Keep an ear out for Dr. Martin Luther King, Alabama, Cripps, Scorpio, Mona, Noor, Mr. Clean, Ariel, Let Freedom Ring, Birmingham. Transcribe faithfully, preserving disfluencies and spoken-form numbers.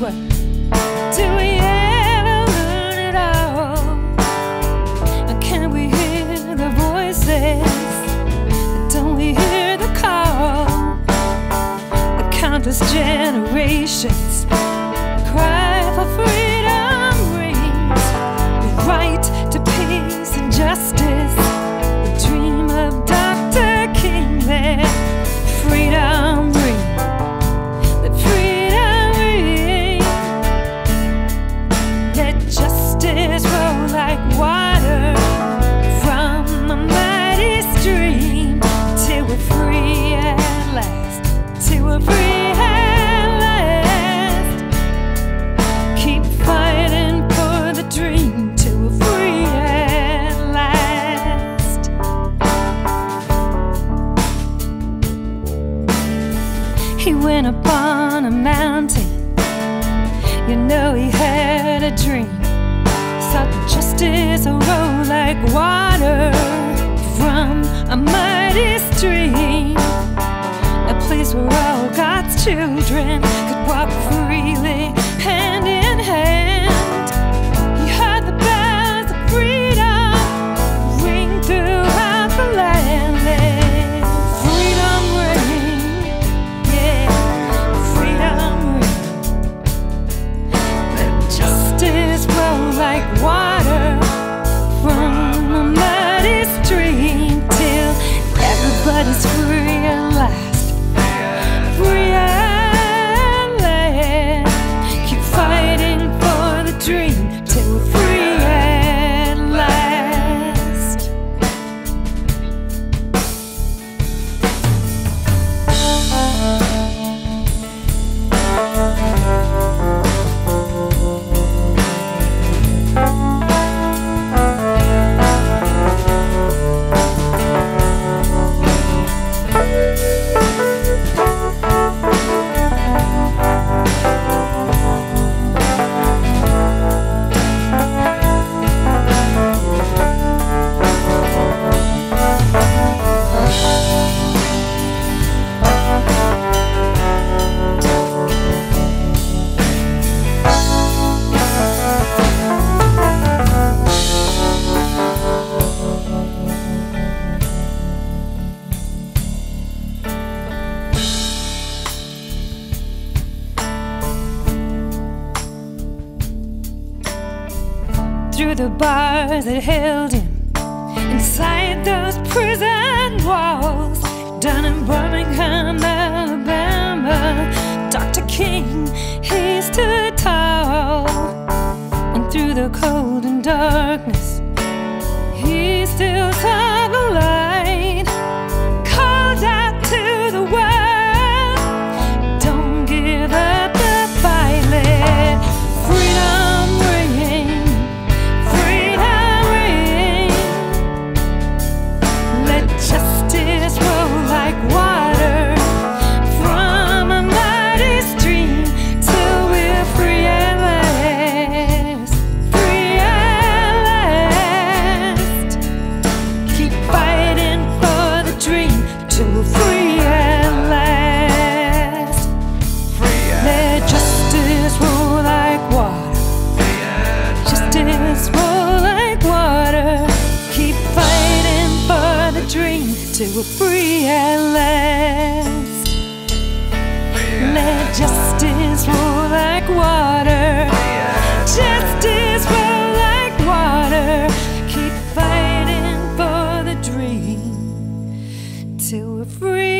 what? Do we ever learn it all? Can we hear the voices? Don't we hear the call? The countless generations cry for freedom rings. The right to peace and justice. The dream of Doctor King, their freedom ring. Justice roll like water from a mighty stream till we're free at last, till we're free at last. Keep fighting for the dream till we're free at last. He went upon a mountain, you know he had a dream. Justice roll like water from a mighty stream, a place where all God's children could walk freely hand in hand. He heard the bells of freedom ring throughout the land. Freedom ring, yeah, freedom ring. Let justice roll like water. But it's free at last, free at last. Keep fighting for the dream till we're free at last. Through the bars that held him, inside those prison walls, down in Birmingham, Alabama, Doctor King, he stood tall. And through the cold and darkness, he still saw the light. Called out to the world, don't give up the fight, let freedom. Till we're free at last. Let justice roll like water. Justice roll like water. Keep fighting for the dream till we're free.